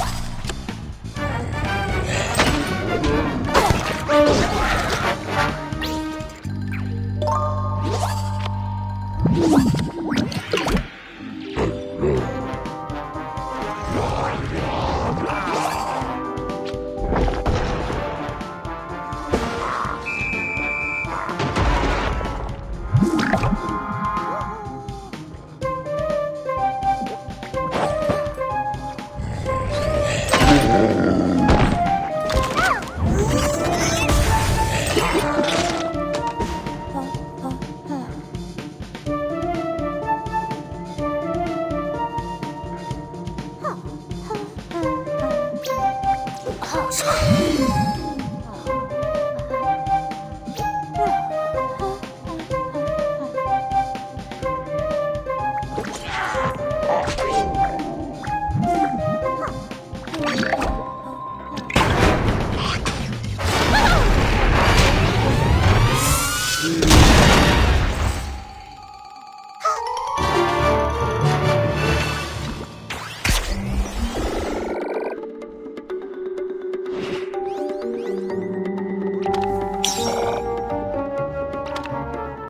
What?